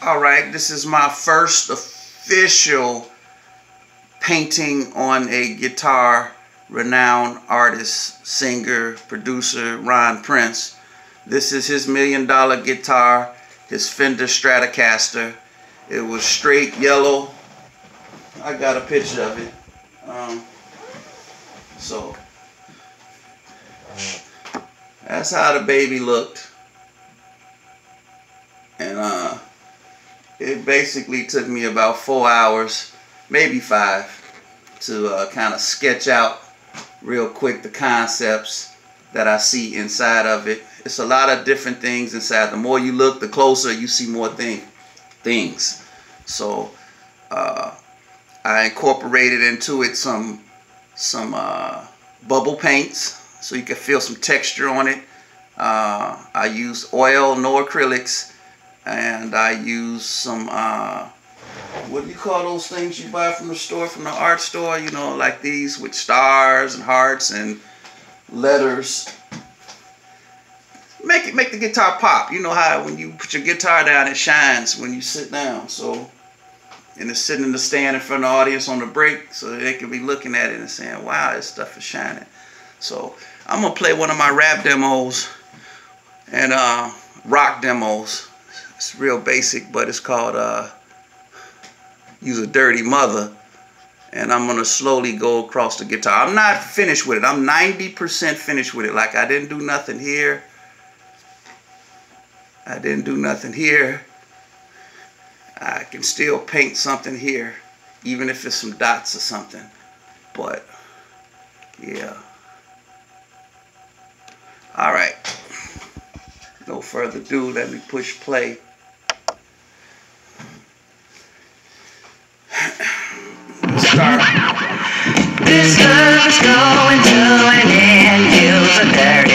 Alright, this is my first official painting on a guitar. Renowned artist, singer, producer, Ron Prince. This is his $1 million guitar, his Fender Stratocaster. It was straight yellow. I got a picture of it. So that's how the baby looked. And it basically took me about 4 hours, maybe 5, to kind of sketch out real quick the concepts that I see inside of it. It's a lot of different things inside. The more you look, the closer you see more things. So I incorporated into it some bubble paints so you can feel some texture on it. I use oil, no acrylics, and I use some what do you call those things you buy from the store, from the art store? You know, like these with stars and hearts and letters. Make the guitar pop. You know how when you put your guitar down, it shines when you sit down. So, and it's sitting in the stand in front of the audience on the break, so they can be looking at it and saying, "Wow, this stuff is shining." So, I'm gonna play one of my rap demos and rock demos. It's real basic, but it's called Use a Dirty Mother, and I'm gonna slowly go across the guitar. I'm not finished with it. I'm 90% finished with it. Like, I didn't do nothing here. I didn't do nothing here. I can still paint something here, even if it's some dots or something. But yeah. All right. No further ado. Let me push play. Start. This love is going to an end. You're a dirty